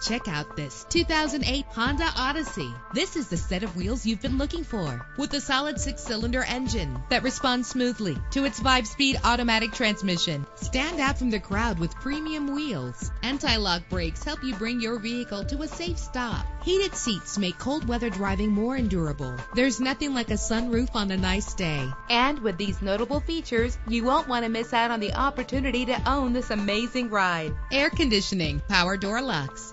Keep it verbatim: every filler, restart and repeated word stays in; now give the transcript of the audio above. Check out this two thousand eight Honda Odyssey. This is the set of wheels you've been looking for, with a solid six-cylinder engine that responds smoothly to its five-speed automatic transmission. Stand out from the crowd with premium wheels. Anti-lock brakes help you bring your vehicle to a safe stop. Heated seats make cold weather driving more endurable. There's nothing like a sunroof on a nice day. And with these notable features, you won't want to miss out on the opportunity to own this amazing ride. Air conditioning, power door locks,